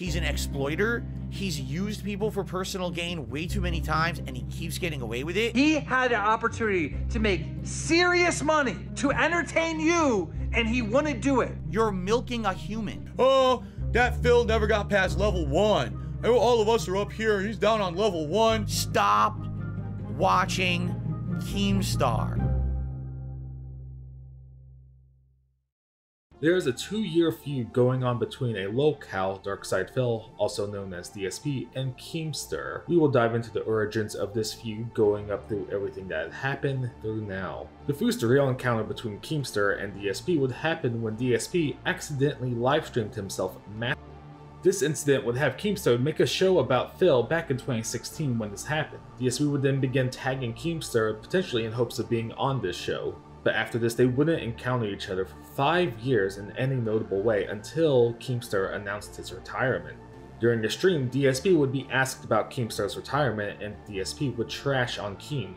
He's an exploiter. He's used people for personal gain way too many times, and he keeps getting away with it. He had an opportunity to make serious money to entertain you, and he wouldn't do it. You're milking a human. Oh, that Phil never got past level 1. All of us are up here. He's down on level 1. Stop watching Keemstar. There is a 2-year feud going on between a Lolcow, Darksydephil, also known as DSP, and Keemstar. We will dive into the origins of this feud, going up through everything that happened through now. The first real encounter between Keemstar and DSP would happen when DSP accidentally livestreamed himself mass. This incident would have Keemstar make a show about Phil back in 2016 when this happened. DSP would then begin tagging Keemstar, potentially in hopes of being on this show. But after this, they wouldn't encounter each other for 5 years in any notable way until Keemstar announced his retirement. During the stream, DSP would be asked about Keemstar's retirement, and DSP would trash on Keem.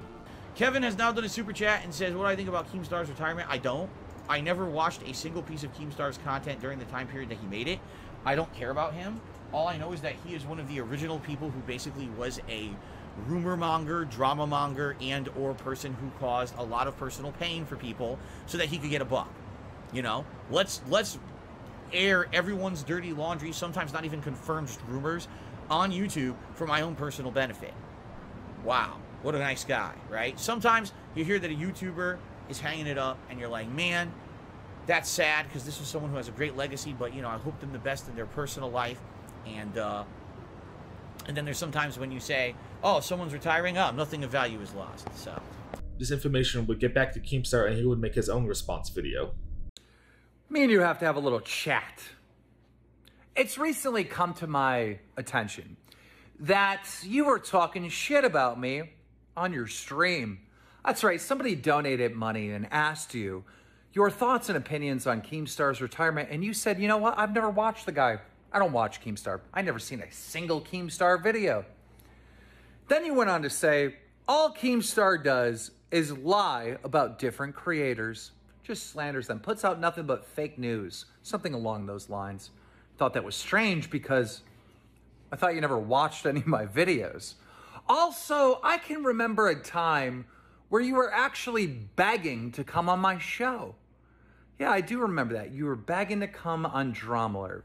Kevin has now done a super chat and says, what do I think about Keemstar's retirement? I don't. I never watched a single piece of Keemstar's content during the time period that he made it. I don't care about him. All I know is that he is one of the original people who basically was a rumor monger, drama monger, and or person who caused a lot of personal pain for people so that he could get a buck. You know, let's air everyone's dirty laundry, sometimes not even confirmed rumors, on YouTube for my own personal benefit. Wow, what a nice guy, right? Sometimes you hear that a YouTuber is hanging it up and you're like, man, that's sad, because this is someone who has a great legacy, but you know, I hope them the best in their personal life. And then there's sometimes when you say, oh, someone's retiring, oh, nothing of value is lost, so. This information would get back to Keemstar and he would make his own response video. Me and you have to have a little chat. It's recently come to my attention that you were talking shit about me on your stream. That's right, somebody donated money and asked you your thoughts and opinions on Keemstar's retirement, and you said, you know what, I've never watched the guy. I don't watch Keemstar. I never seen a single Keemstar video. Then you went on to say, all Keemstar does is lie about different creators. Just slanders them, puts out nothing but fake news. Something along those lines. Thought that was strange because I thought you never watched any of my videos. Also, I can remember a time where you were actually begging to come on my show. Yeah, I do remember that. You were begging to come on DramaLert.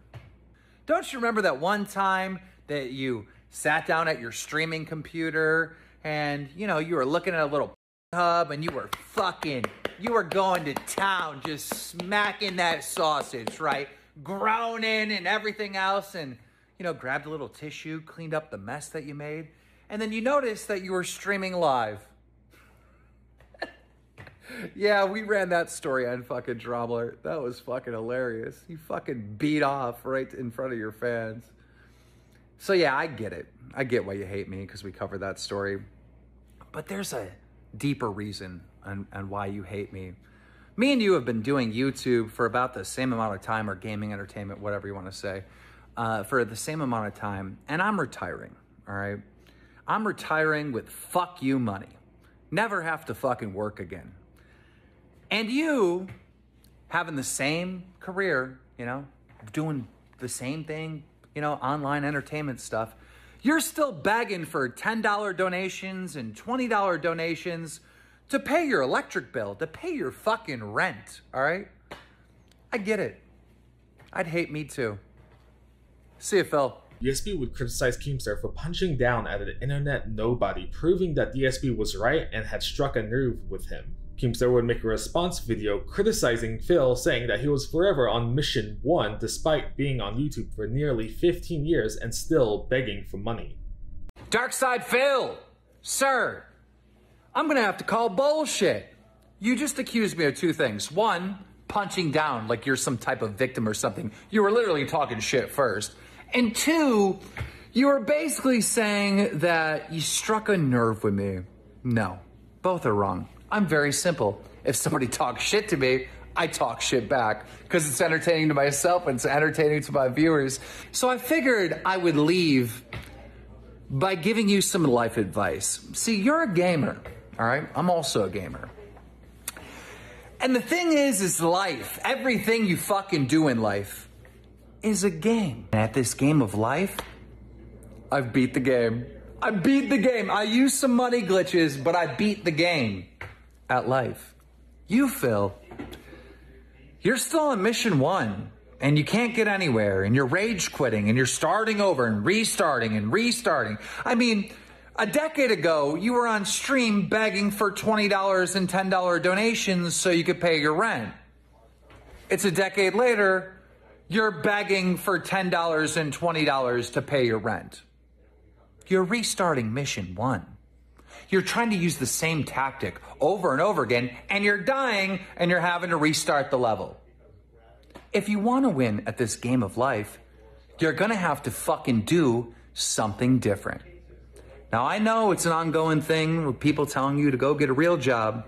Don't you remember that one time that you sat down at your streaming computer and, you know, you were looking at a little hub and you were going to town, just smacking that sausage, right? Groaning and everything else, and, you know, grabbed a little tissue, cleaned up the mess that you made. And then you noticed that you were streaming live. Yeah, we ran that story on fucking DramaLert. That was fucking hilarious. You fucking beat off right in front of your fans. So yeah, I get it. I get why you hate me because we covered that story. But there's a deeper reason on why you hate me. Me and you have been doing YouTube for about the same amount of time, or gaming, entertainment, whatever you want to say, for the same amount of time. And I'm retiring, all right? I'm retiring with fuck you money. Never have to fucking work again. And you, having the same career, you know, doing the same thing, you know, online entertainment stuff, you're still begging for $10 donations and $20 donations to pay your electric bill, to pay your fucking rent, all right? I get it. I'd hate me too. See you, Phil. DSP would criticize Keemstar for punching down at an internet nobody, proving that DSP was right and had struck a nerve with him. Keemstar would make a response video criticizing Phil, saying that he was forever on mission 1 despite being on YouTube for nearly 15 years and still begging for money. Darksydephil, sir, I'm gonna have to call bullshit. You just accused me of 2 things. 1, punching down like you're some type of victim or something. You were literally talking shit first. And 2, you were basically saying that you struck a nerve with me. No, both are wrong. I'm very simple. If somebody talks shit to me, I talk shit back because it's entertaining to myself and it's entertaining to my viewers. So I figured I would leave by giving you some life advice. See, you're a gamer, all right? I'm also a gamer. And the thing is life, everything you fucking do in life is a game. At this game of life, I've beat the game. I beat the game. I used some money glitches, but I beat the game at life. You, Phil, you're still on mission one, and you can't get anywhere, and you're rage quitting, and you're starting over and restarting and restarting. I mean, a decade ago, you were on stream begging for $20 and $10 donations so you could pay your rent. It's a decade later, you're begging for $10 and $20 to pay your rent. You're restarting mission one. You're trying to use the same tactic over and over again, and you're dying, and you're having to restart the level. If you want to win at this game of life, you're going to have to fucking do something different. Now, I know it's an ongoing thing with people telling you to go get a real job,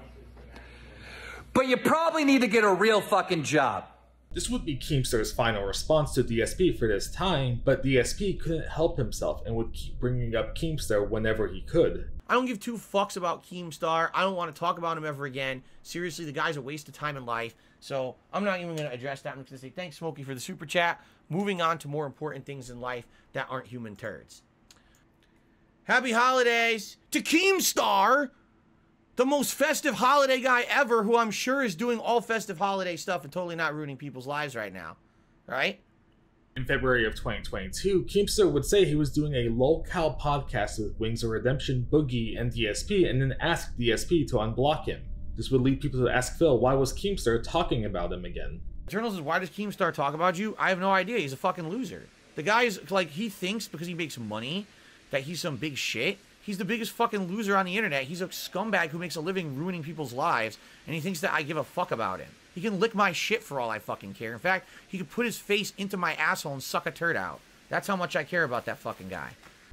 but you probably need to get a real fucking job. This would be Keemstar's final response to DSP for this time, but DSP couldn't help himself and would keep bringing up Keemstar whenever he could. I don't give two fucks about Keemstar. I don't want to talk about him ever again. Seriously, the guy's a waste of time in life. So I'm not even going to address that. I'm going to say thanks, Smokey, for the super chat. Moving on to more important things in life that aren't human turds. Happy holidays to Keemstar, the most festive holiday guy ever, who I'm sure is doing all festive holiday stuff and totally not ruining people's lives right now, right? In February of 2022, Keemstar would say he was doing a Lolcow podcast with Wings of Redemption, Boogie, and DSP, and then asked DSP to unblock him. This would lead people to ask Phil, why was Keemstar talking about him again? Journal says, why does Keemstar talk about you? I have no idea. He's a fucking loser. The guy's like, he thinks because he makes money that he's some big shit. He's the biggest fucking loser on the internet. He's a scumbag who makes a living ruining people's lives, and he thinks that I give a fuck about him. He can lick my shit for all I fucking care. In fact, he could put his face into my asshole and suck a turd out. That's how much I care about that fucking guy.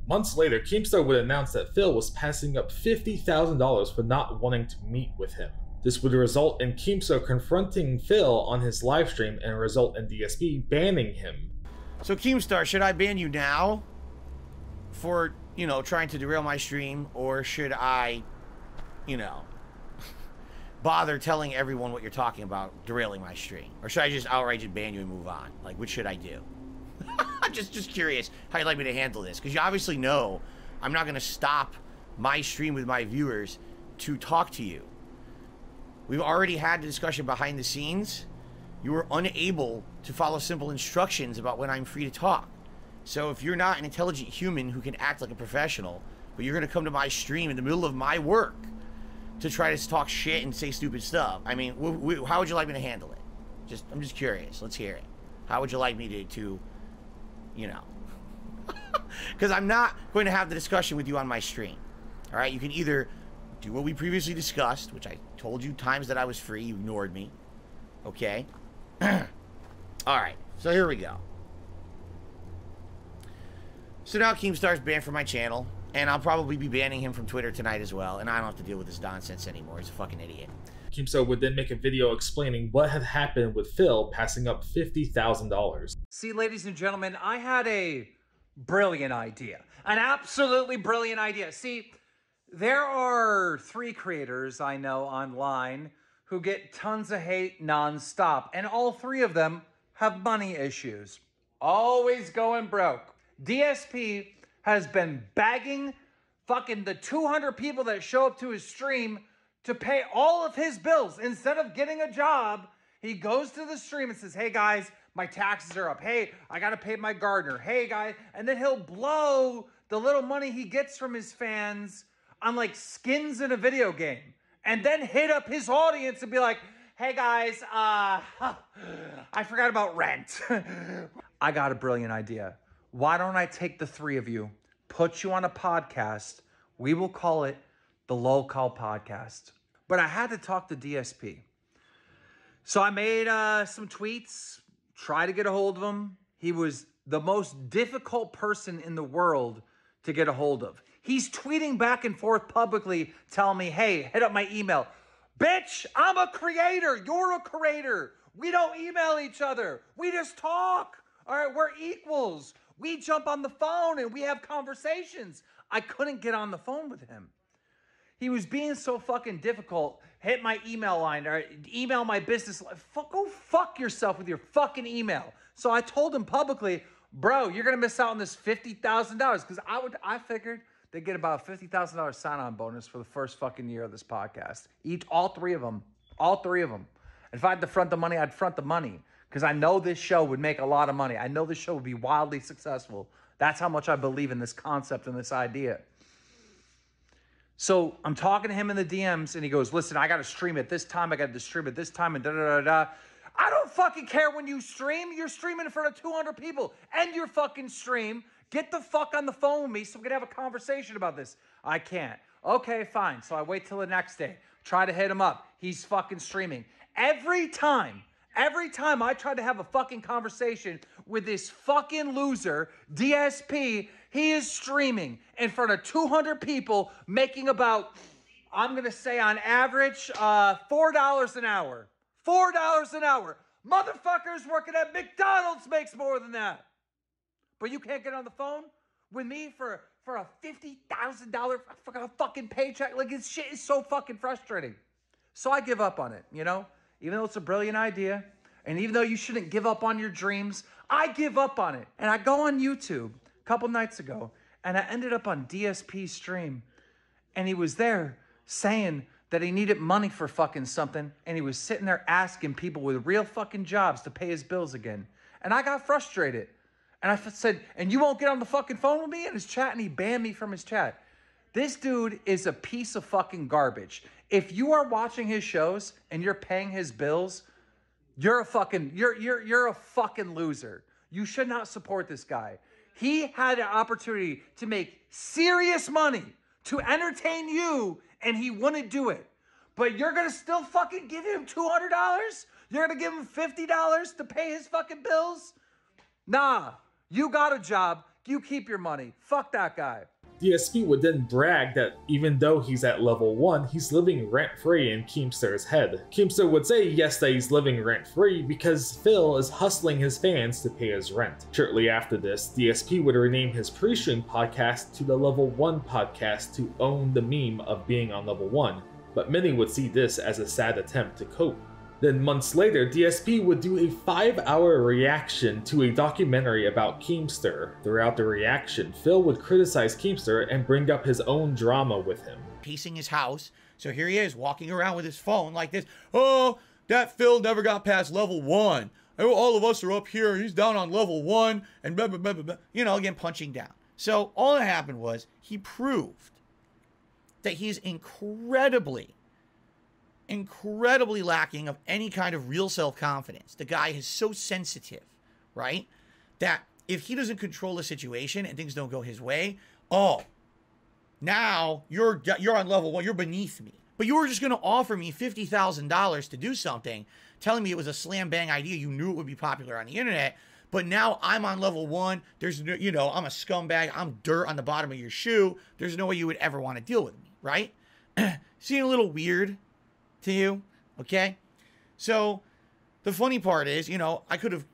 Months later, Keemstar would announce that Phil was passing up $50,000 for not wanting to meet with him. This would result in Keemstar confronting Phil on his livestream and result in DSP banning him. So Keemstar, should I ban you now for, you know, trying to derail my stream, or should I, you know, bother telling everyone what you're talking about, derailing my stream? Or should I just outright just ban you and move on? Like, which should I do? I'm just curious how you'd like me to handle this, because you obviously know I'm not going to stop my stream with my viewers to talk to you. We've already had the discussion behind the scenes. You were unable to follow simple instructions about when I'm free to talk. So if you're not an intelligent human who can act like a professional, but you're going to come to my stream in the middle of my work to try to talk shit and say stupid stuff, I mean, how would you like me to handle it? I'm just curious. Let's hear it. How would you like me to you know? Because I'm not going to have the discussion with you on my stream. All right? You can either do what we previously discussed, which I told you times that I was free. You ignored me. Okay? All right. So here we go. So now Keemstar's banned from my channel, and I'll probably be banning him from Twitter tonight as well, and I don't have to deal with his nonsense anymore. He's a fucking idiot. Keemstar would then make a video explaining what had happened with Phil passing up $50,000. See, ladies and gentlemen, I had a brilliant idea. An absolutely brilliant idea. See, there are three creators I know online who get tons of hate nonstop, and all three of them have money issues. Always going broke. DSP has been bagging fucking the 200 people that show up to his stream to pay all of his bills. Instead of getting a job, he goes to the stream and says, hey guys, my taxes are up. Hey, I got to pay my gardener. Hey guys. And then he'll blow the little money he gets from his fans on like skins in a video game, and then hit up his audience and be like, hey guys, I forgot about rent. I got a brilliant idea. Why don't I take the three of you, put you on a podcast? We will call it the Lolcow Podcast. But I had to talk to DSP. So I made some tweets, tried to get a hold of him. He was the most difficult person in the world to get a hold of. He's tweeting back and forth publicly, telling me, hey, hit up my email. Bitch, I'm a creator. You're a creator. We don't email each other. We just talk. All right, we're equals. We jump on the phone and we have conversations. I couldn't get on the phone with him. He was being so fucking difficult. Hit my email line or email my business line. Go fuck yourself with your fucking email. So I told him publicly, bro, you're going to miss out on this $50,000 because I figured they'd get about a $50,000 sign-on bonus for the first fucking year of this podcast. All three of them. If I had to front the money, I'd front the money because I know this show would make a lot of money. I know this show would be wildly successful. That's how much I believe in this concept and this idea. So I'm talking to him in the DMs, and he goes, listen, I got to stream at this time. I got to distribute at this time, and da-da-da-da. I don't fucking care when you stream. You're streaming in front of 200 people. End your fucking stream. Get the fuck on the phone with me so we can have a conversation about this. I can't. Okay, fine. So I wait till the next day. Try to hit him up. He's fucking streaming. Every time I tried to have a fucking conversation with this fucking loser, DSP, he is streaming in front of 200 people making about, I'm going to say on average, $4 an hour. $4 an hour. Motherfuckers working at McDonald's makes more than that. But you can't get on the phone with me for a $50,000 fucking paycheck. Like, this shit is so fucking frustrating. So I give up on it, you know? Even though it's a brilliant idea, and even though you shouldn't give up on your dreams, I give up on it. And I go on YouTube a couple nights ago, and I ended up on DSP's stream, and he was there saying that he needed money for fucking something, and he was sitting there asking people with real fucking jobs to pay his bills again. And I got frustrated. And I said, and you won't get on the fucking phone with me in his chat, and he banned me from his chat. This dude is a piece of fucking garbage. If you are watching his shows and you're paying his bills, you're a fucking loser. You should not support this guy. He had an opportunity to make serious money to entertain you, and he wouldn't do it. But you're gonna still fucking give him $200? You're gonna give him $50 to pay his fucking bills? Nah, you got a job. You keep your money. Fuck that guy. DSP would then brag that even though he's at level 1, he's living rent-free in Keemstar's head. Keemstar would say yes that he's living rent-free because Phil is hustling his fans to pay his rent. Shortly after this, DSP would rename his pre-stream podcast to the Level 1 Podcast to own the meme of being on level 1, but many would see this as a sad attempt to cope. Then months later, DSP would do a 5-hour reaction to a documentary about Keemstar. Throughout the reaction, Phil would criticize Keemstar and bring up his own drama with him. Pacing his house, so here he is walking around with his phone like this. Oh, that Phil never got past level 1. All of us are up here, he's down on level 1, and blah, blah, blah, blah, blah. You know, again, punching down. So all that happened was he proved that he's incredibly lacking of any kind of real self-confidence. The guy is so sensitive, right? That if he doesn't control the situation and things don't go his way, oh, now you're on level 1, you're beneath me. But you were just going to offer me $50,000 to do something, telling me it was a slam bang idea, you knew it would be popular on the internet, but now I'm on level 1, there's no, you know, I'm a scumbag, I'm dirt on the bottom of your shoe, there's no way you would ever want to deal with me, right? Seeing a little weird to you, okay? So the funny part is, you know, I could have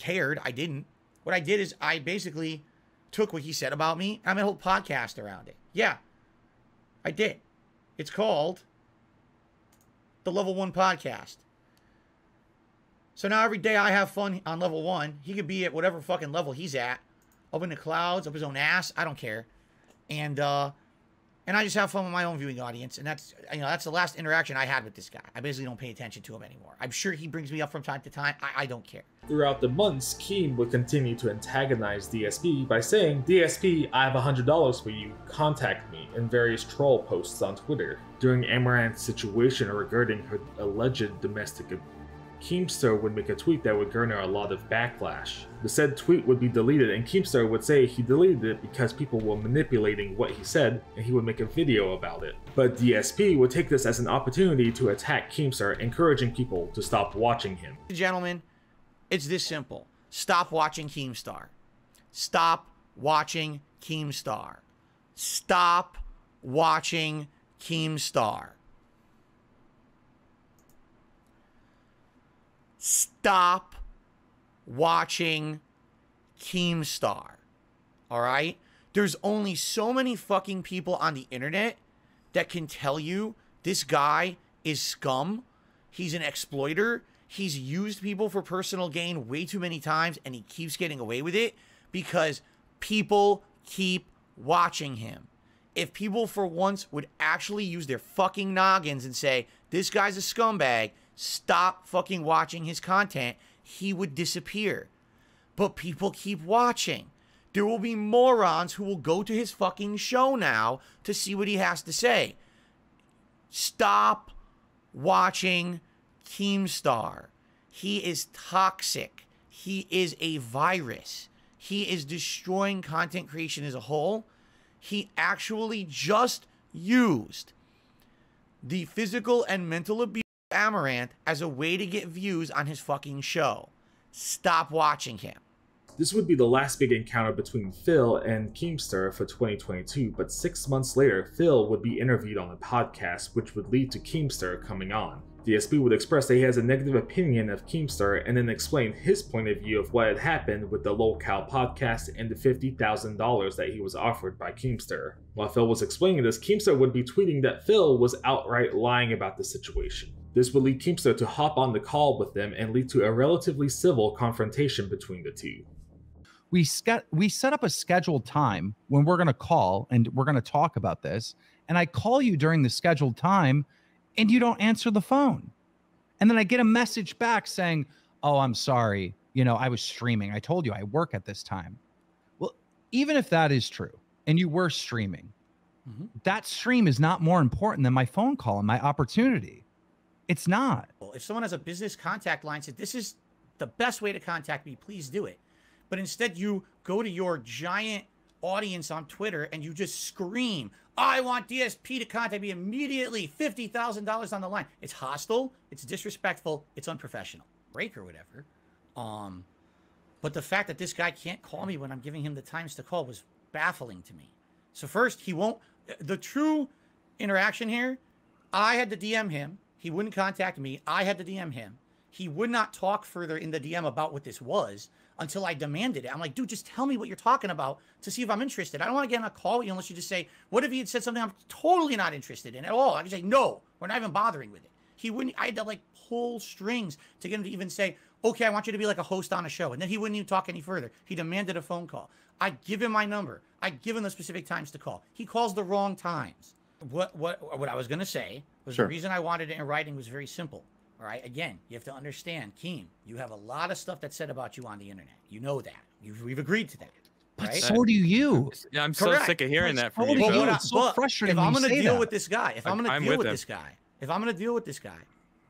cared. I didn't. What I did is I basically took what he said about me. I made a whole podcast around it. Yeah, I did. It's called the Level 1 Podcast. So now every day I have fun on level 1. He could be at whatever fucking level he's at, up in the clouds, up his own ass. I don't care. And I just have fun with my own viewing audience, and that's, you know, that's the last interaction I had with this guy. I basically don't pay attention to him anymore. I'm sure he brings me up from time to time. I don't care. Throughout the months, Keem would continue to antagonize DSP by saying, DSP, I have $100 for you, contact me, in various troll posts on Twitter. During Amaranth's situation regarding her alleged domestic abuse, Keemstar would make a tweet that would garner a lot of backlash. The said tweet would be deleted, and Keemstar would say he deleted it because people were manipulating what he said, and he would make a video about it. But DSP would take this as an opportunity to attack Keemstar, encouraging people to stop watching him. Gentlemen, it's this simple. Stop watching Keemstar. Stop watching Keemstar. Stop watching Keemstar. Stop watching Keemstar, all right? There's only so many fucking people on the internet that can tell you this guy is scum, he's an exploiter, He's used people for personal gain way too many times, and he keeps getting away with it because people keep watching him. If people for once would actually use their fucking noggins and say, this guy's a scumbag, stop fucking watching his content, he would disappear. But people keep watching. There will be morons who will go to his fucking show now to see what he has to say. Stop watching Keemstar. He is toxic. He is a virus. He is destroying content creation as a whole. He actually just used the physical and mental abuse of Amaranth as a way to get views on his fucking show. Stop watching him. This would be the last big encounter between Phil and Keemstar for 2022, but 6 months later, Phil would be interviewed on the podcast, which would lead to Keemstar coming on. DSP would express that he has a negative opinion of Keemstar and then explain his point of view of what had happened with the Lolcow podcast and the $50,000 that he was offered by Keemstar. While Phil was explaining this, Keemstar would be tweeting that Phil was outright lying about the situation. This would lead Keemstar to hop on the call with them and lead to a relatively civil confrontation between the two. We set up a scheduled time when we're going to call and we're going to talk about this, and I call you during the scheduled time and you don't answer the phone. And then I get a message back saying, oh, I'm sorry. You know, I was streaming. I told you I work at this time. Well, even if that is true and you were streaming, mm-hmm. that stream is not more important than my phone call and my opportunity. It's not. Well, if someone has a business contact line, said, this is the best way to contact me, please do it. But instead you go to your giant audience on Twitter and you just scream, I want DSP to contact me immediately, $50,000 on the line. It's hostile, it's disrespectful, it's unprofessional. Break or whatever. But the fact that this guy can't call me when I'm giving him the times to call was baffling to me. So first, he won't, the true interaction here, I had to DM him, he wouldn't contact me, I had to DM him. He would not talk further in the DM about what this was until I demanded it. I'm like, dude, just tell me what you're talking about to see if I'm interested. I don't want to get on a call with you unless you just say, what if he had said something I'm totally not interested in at all? I just say, no, we're not even bothering with it. He wouldn't, I had to like pull strings to get him to even say, okay, I want you to be like a host on a show. And then he wouldn't even talk any further. He demanded a phone call. I give him my number. I give him the specific times to call. He calls the wrong times. What I was going to say was the reason I wanted it in writing was very simple. All right. Again, you have to understand, Keem, you have a lot of stuff that's said about you on the internet. You know that. We've agreed to that. But right? So do you. Yeah, I'm so sick of hearing that from you. But it's so frustrating. If I'm going to deal with this guy, if I'm going to deal with this guy,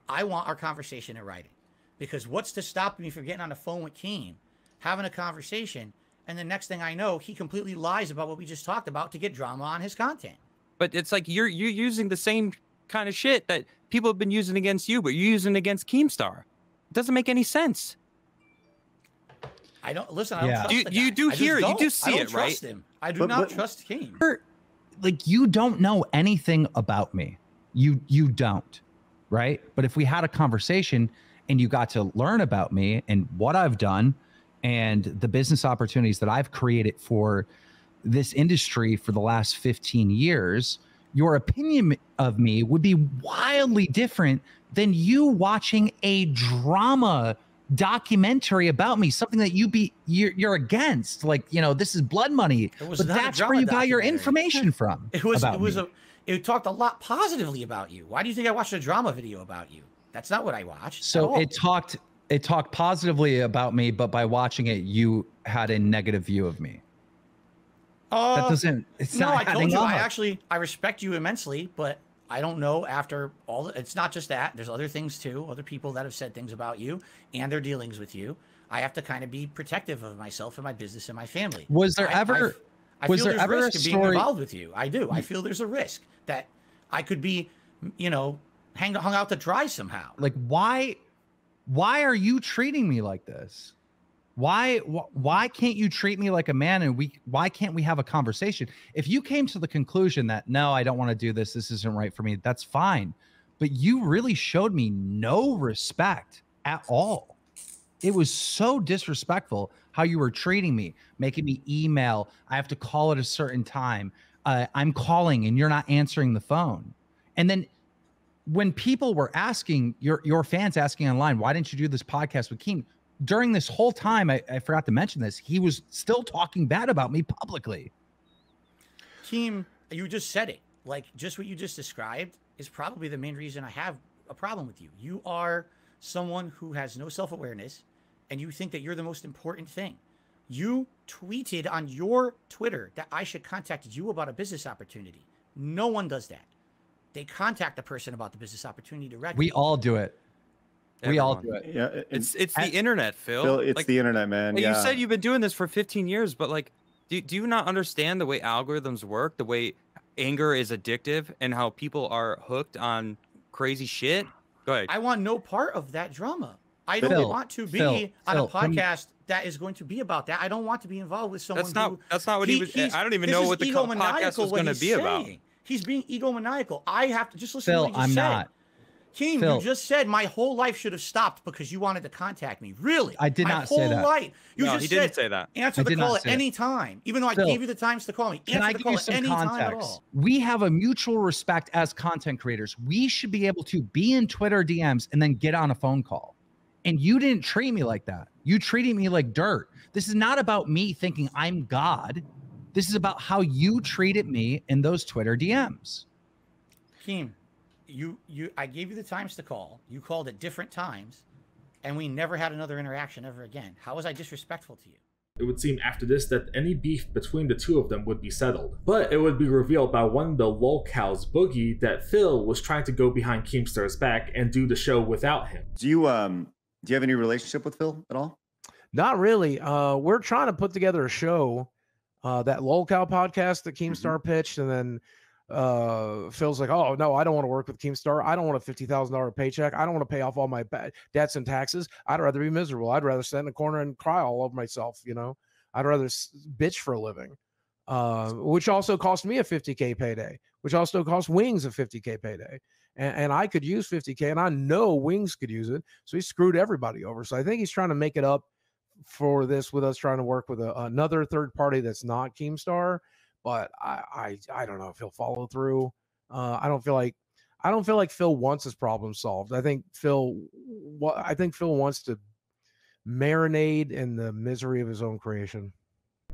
I want our conversation in writing. Because what's to stop me from getting on the phone with Keem, having a conversation, and the next thing I know, he completely lies about what we just talked about to get drama on his content. But it's like you're using the same kind of shit that people have been using against you, but you're using against Keemstar. It doesn't make any sense. I don't listen. I don't trust the guy. I do not trust Keem. Like, you don't know anything about me. You don't, right? But if we had a conversation and you got to learn about me and what I've done and the business opportunities that I've created for this industry for the last 15 years. Your opinion of me would be wildly different than you watching a drama documentary about me, something that you're against. Like, you know, this is blood money, but that's where you got your information from. It talked a lot positively about you. Why do you think I watched a drama video about you? That's not what I watched. So it talked positively about me, but by watching it, you had a negative view of me. That doesn't, it's no, not I told you, up. I respect you immensely, but I don't know after all, it's not just that. There's other things too, other people that have said things about you and their dealings with you. I have to kind of be protective of myself and my business and my family. Was there ever a story being involved with you? I do. I feel there's a risk that I could be, you know, hung out to dry somehow. Like, why are you treating me like this? Why can't you treat me like a man, and why can't we have a conversation? If you came to the conclusion that, no, I don't want to do this, this isn't right for me, that's fine. But you really showed me no respect at all. It was so disrespectful how you were treating me, making me email. I have to call at a certain time. I'm calling and you're not answering the phone. And then when people were asking, your fans asking online, why didn't you do this podcast with Keem? During this whole time, I forgot to mention this, he was still talking bad about me publicly. Keem, you just said it. Like, just what you just described is probably the main reason I have a problem with you. You are someone who has no self-awareness, and you think that you're the most important thing. You tweeted on your Twitter that I should contact you about a business opportunity. No one does that. They contact the person about the business opportunity directly. We all do it. Everyone. We all do it. Yeah, it's the internet, Phil, it's like, the internet, man. Like, yeah. You said you've been doing this for 15 years, but like, do you not understand the way algorithms work, the way anger is addictive, and how people are hooked on crazy shit? Go ahead. I want no part of that drama. I don't want to be on a podcast that is going to be about that. I don't want to be involved with someone. That's not what he was. I don't even know what the podcast was going to be about. He's being egomaniacal. I have to just listen to what you said. Keem, Phil, you just said my whole life should have stopped because you wanted to contact me. Really? I did not say that. My whole life. No, he didn't say that. Answer the call at any time, even though Phil, I gave you the times to call me. Answer the call at any time at all. We have a mutual respect as content creators. We should be able to be in Twitter DMs and then get on a phone call. And you didn't treat me like that. You treated me like dirt. This is not about me thinking I'm God. This is about how you treated me in those Twitter DMs. Keem. I gave you the times to call. You called at different times, and we never had another interaction ever again. How was I disrespectful to you? It would seem after this that any beef between the two of them would be settled, but it would be revealed by one of the lolcows, Boogie, that Phil was trying to go behind Keemstar's back and do the show without him. Do you have any relationship with Phil at all? Not really. We're trying to put together a show, that Lolcow podcast that Keemstar pitched, and then. Phil's like, oh no, I don't want to work with Keemstar. I don't want a $50,000 paycheck. I don't want to pay off all my debts and taxes. I'd rather be miserable. I'd rather sit in a corner and cry all over myself. You know, I'd rather bitch for a living, which also cost me a $50K payday, which also cost Wings a $50K payday. And I could use $50K, and I know Wings could use it. So he screwed everybody over. So I think he's trying to make it up for this with us trying to work with another third party that's not Keemstar. But I don't know if he'll follow through. I don't feel like Phil wants his problem solved. I think Phil wants to marinate in the misery of his own creation.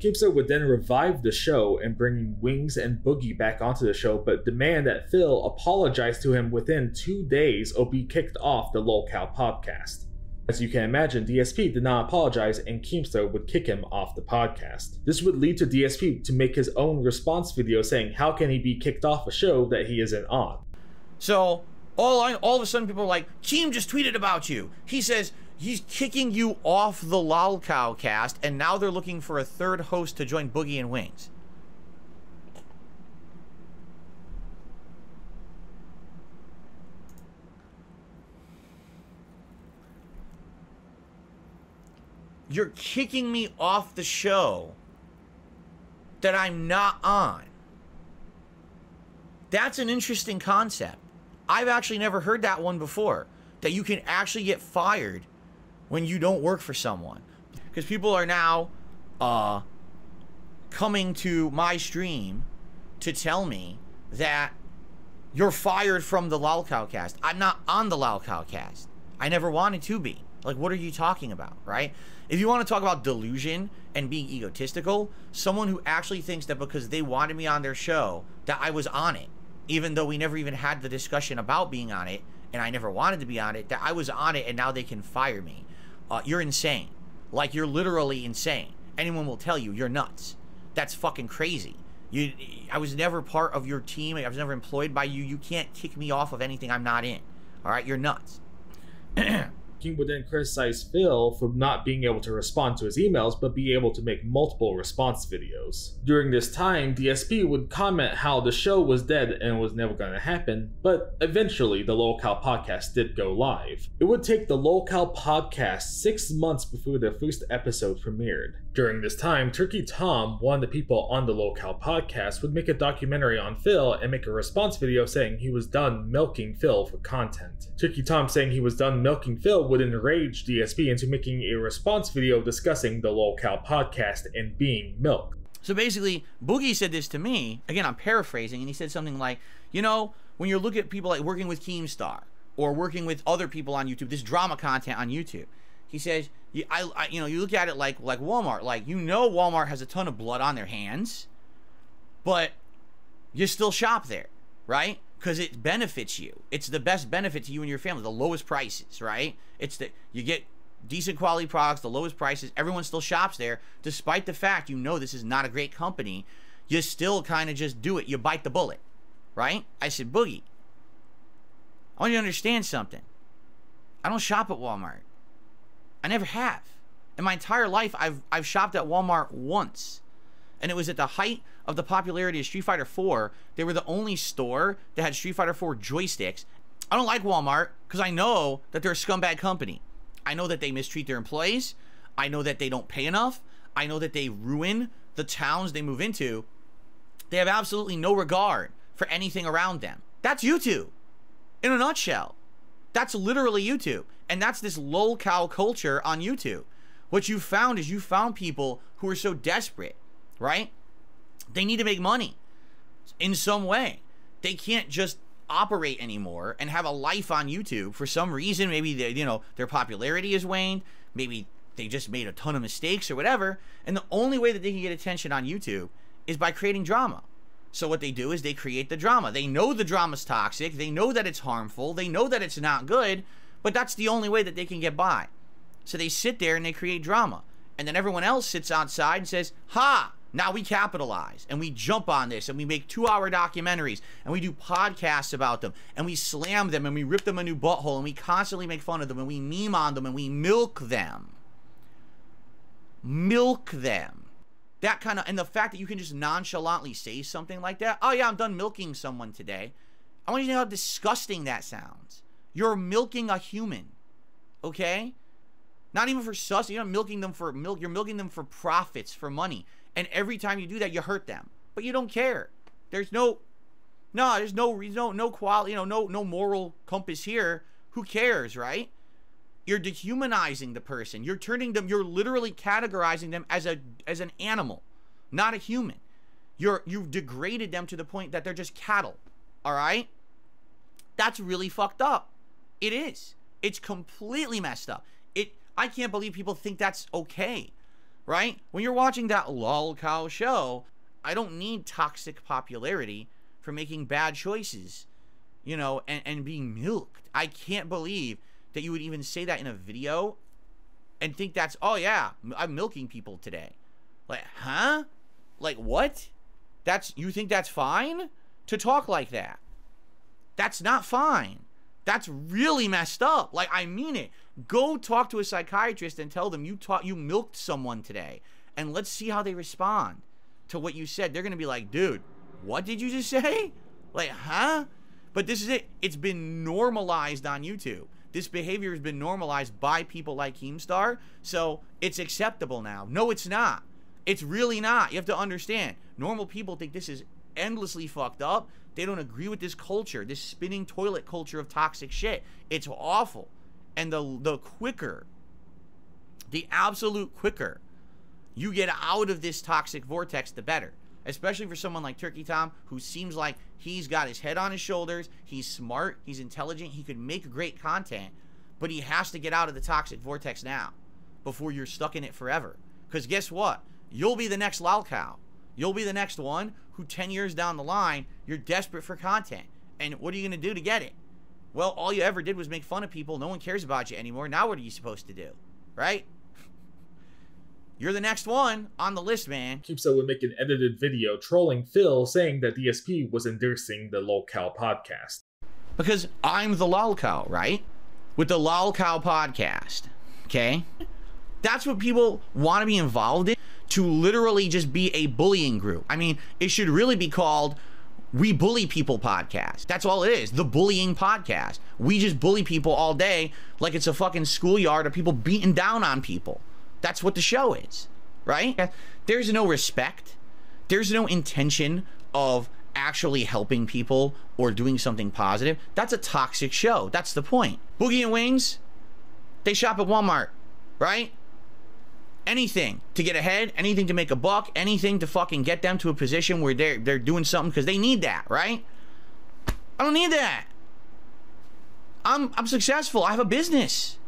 Keemstar would then revive the show and bring Wings and Boogie back onto the show, but demand that Phil apologize to him within 2 days or be kicked off the Lolcow podcast. As you can imagine, DSP did not apologize, and Keemstar would kick him off the podcast. This would lead to DSP to make his own response video saying how can he be kicked off a show that he isn't on. So all of a sudden people are like, Keem just tweeted about you. He says he's kicking you off the Lolcow cast, and now they're looking for a third host to join Boogie and Wings. You're kicking me off the show that I'm not on. That's an interesting concept. I've actually never heard that one before, that you can actually get fired when you don't work for someone. Because people are now coming to my stream to tell me that you're fired from the Lolcow cast. I'm not on the Lolcow cast. I never wanted to be. Like, what are you talking about, right? If you want to talk about delusion and being egotistical, someone who actually thinks that because they wanted me on their show, that I was on it, even though we never even had the discussion about being on it, and I never wanted to be on it, that I was on it and now they can fire me. You're insane. Like, you're literally insane. Anyone will tell you, you're nuts. That's fucking crazy. I was never part of your team. I was never employed by you. You can't kick me off of anything I'm not in. All right, you're nuts. Keem would then criticize Phil for not being able to respond to his emails, but be able to make multiple response videos. During this time, DSP would comment how the show was dead and was never going to happen, but eventually the Lolcow podcast did go live. It would take the Lolcow podcast 6 months before their first episode premiered. During this time, Turkey Tom, one of the people on the Lolcow podcast, would make a documentary on Phil and make a response video saying he was done milking Phil for content. Turkey Tom saying he was done milking Phil would enrage DSP into making a response video discussing the Lolcow podcast and being milked. So basically, Boogie said this to me, again, I'm paraphrasing, and he said something like, you know, when you're looking at people like working with Keemstar or working with other people on YouTube, this drama content on YouTube, he says, you know, you look at it like Walmart, like, you know, Walmart has a ton of blood on their hands, but you still shop there, right? Because it benefits you. It's the best benefit to you and your family, the lowest prices, right? It's that you get decent quality products, the lowest prices. Everyone still shops there, despite the fact you know this is not a great company. You still kind of just do it. You bite the bullet, right? I said, Boogie, I want you to understand something. I don't shop at Walmart. I never have. In my entire life, I've shopped at Walmart once. And it was at the height of the popularity of Street Fighter 4. They were the only store that had Street Fighter 4 joysticks. I don't like Walmart because I know that they're a scumbag company. I know that they mistreat their employees. I know that they don't pay enough. I know that they ruin the towns they move into. They have absolutely no regard for anything around them. That's YouTube in a nutshell. That's literally YouTube. And that's this lolcow culture on YouTube. What you found is you found people who are so desperate, right? They need to make money in some way. They can't just operate anymore and have a life on YouTube for some reason. Maybe they, you know, their popularity has waned. Maybe they just made a ton of mistakes or whatever. And the only way that they can get attention on YouTube is by creating drama. So what they do is they create the drama. They know the drama's toxic. They know that it's harmful. They know that it's not good, but that's the only way that they can get by. So they sit there and they create drama. And then everyone else sits outside and says, ha, now we capitalize and we jump on this and we make 2-hour documentaries and we do podcasts about them and we slam them and we rip them a new butthole and we constantly make fun of them and we meme on them and we milk them. Milk them. That kind of, and the fact that you can just nonchalantly say something like that. Oh yeah, I'm done milking someone today. I want you to know how disgusting that sounds. You're milking a human, okay? Not even for sustenance. You're not milking them for milk. You're milking them for profits, for money. And every time you do that, you hurt them. But you don't care. There's no quality, you know, no moral compass here. Who cares, right? You're dehumanizing the person. You're turning them, you're literally categorizing them as an animal, not a human. You've degraded them to the point that they're just cattle. All right? That's really fucked up. It is. It's completely messed up. I can't believe people think that's okay. Right? When you're watching that lolcow show, I don't need toxic popularity for making bad choices, you know, and being milked. I can't believe that you would even say that in a video and think that's, oh yeah, I'm milking people today. Like, huh? Like what? You think that's fine to talk like that? That's not fine. That's really messed up. Like, I mean it. Go talk to a psychiatrist and tell them you milked someone today. And let's see how they respond to what you said. They're going to be like, dude, what did you just say? Like, huh? But this is it. It's been normalized on YouTube. This behavior has been normalized by people like Keemstar. So it's acceptable now. No, it's not. It's really not. You have to understand. Normal people think this is endlessly fucked up. They don't agree with this culture, this spinning toilet culture of toxic shit. It's awful. And the quicker, the absolute quicker you get out of this toxic vortex, the better. Especially for someone like Turkey Tom, who seems like he's got his head on his shoulders. He's smart. He's intelligent. He could make great content, but he has to get out of the toxic vortex now before you're stuck in it forever. Because guess what? You'll be the next lolcow. You'll be the next one who 10 years down the line, you're desperate for content. And what are you going to do to get it? Well, all you ever did was make fun of people. No one cares about you anymore. Now what are you supposed to do? Right? You're the next one on the list, man. Keemstar would make an edited video trolling Phil saying that DSP was endorsing the lolcow podcast. Because I'm the lolcow, right? With the lolcow podcast, okay? That's what people want to be involved in. To literally just be a bullying group. I mean, it should really be called We Bully People Podcast. That's all it is, the bullying podcast. We just bully people all day like it's a fucking schoolyard of people beating down on people. That's what the show is, right? There's no respect. There's no intention of actually helping people or doing something positive. That's a toxic show. That's the point. Boogie and Wings, they shop at Walmart, right? Anything to get ahead, anything to make a buck, anything to fucking get them to a position where they're doing something because they need that, right? I don't need that. I'm successful. I have a business.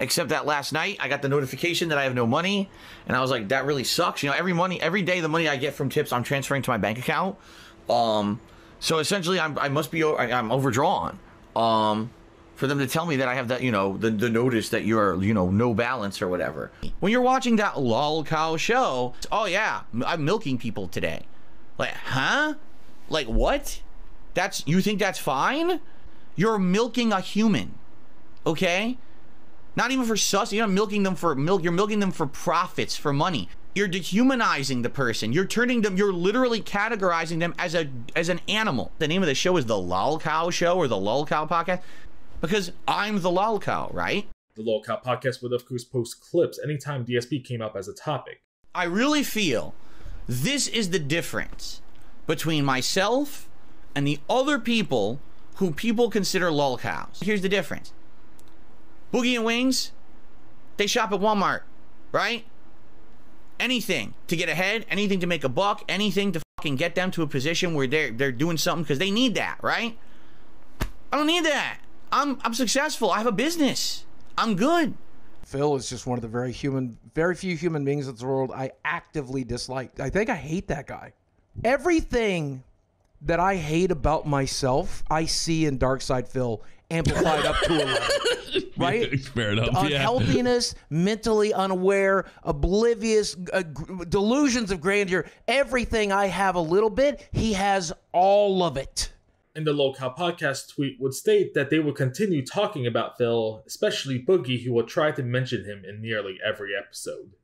Except that last night I got the notification that I have no money, and I was like, that really sucks. You know, every day the money I get from tips I'm transferring to my bank account. So essentially I must be overdrawn. For them to tell me that I have that, you know, the notice that you're, you know, no balance or whatever. When you're watching that Lolcow show, oh yeah, I'm milking people today. Like, huh? Like what? That's, you think that's fine? You're milking a human, okay? Not even for sustenance, you're not milking them for milk, you're milking them for profits, for money. You're dehumanizing the person. You're turning them, you're literally categorizing them as an animal. The name of the show is the Lolcow Show or the Lolcow Podcast. Because I'm the Lolcow, right? The Lolcow Podcast would, of course, post clips anytime DSP came up as a topic. I really feel this is the difference between myself and the other people who people consider lolcows. Here's the difference. Boogie and Wings, they shop at Walmart, right? Anything to get ahead, anything to make a buck, anything to fucking get them to a position where they're doing something because they need that, right? I don't need that. I'm successful. I have a business. I'm good. Phil is just one of the very few human beings in this world I actively dislike. I think I hate that guy. Everything that I hate about myself, I see in Darksydephil amplified up to 11. Right? Fair enough. Unhealthiness, mentally unaware, oblivious, delusions of grandeur. Everything I have a little bit, he has all of it. In the Lolcow Podcast tweet would state that they would continue talking about Phil, especially Boogie, who will try to mention him in nearly every episode.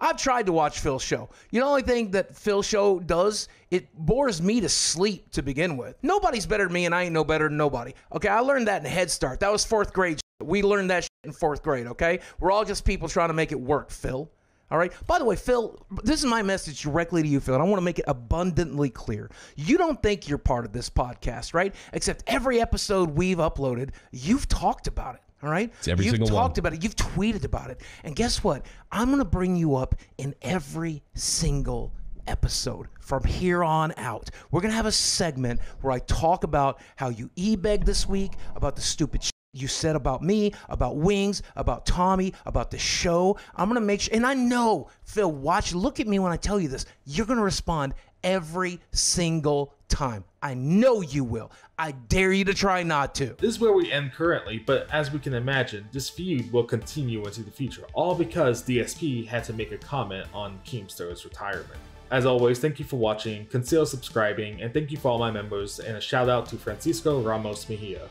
I've tried to watch Phil's show. You know, the only thing that Phil's show does, it bores me to sleep to begin with. Nobody's better than me, and I ain't no better than nobody. Okay, I learned that in Head Start. That was 4th grade. We learned that in 4th grade, okay? We're all just people trying to make it work, Phil. All right. By the way, Phil, this is my message directly to you, Phil, and I want to make it abundantly clear. You don't think you're part of this podcast, right? Except every episode we've uploaded, you've talked about it. All right. It's every single one. You've talked about it. You've tweeted about it. And guess what? I'm going to bring you up in every single episode from here on out. We're going to have a segment where I talk about how you e-begged this week, about the stupid shit you said about me, about Wings, about Tommy, about the show. I'm going to make sure, and I know, Phil, watch, look at me when I tell you this. You're going to respond every single time. I know you will. I dare you to try not to. This is where we end currently, but as we can imagine, this feud will continue into the future, all because DSP had to make a comment on Keemstar's retirement. As always, thank you for watching, consider subscribing, and thank you for all my members, and a shout out to Francisco Ramos Mejia.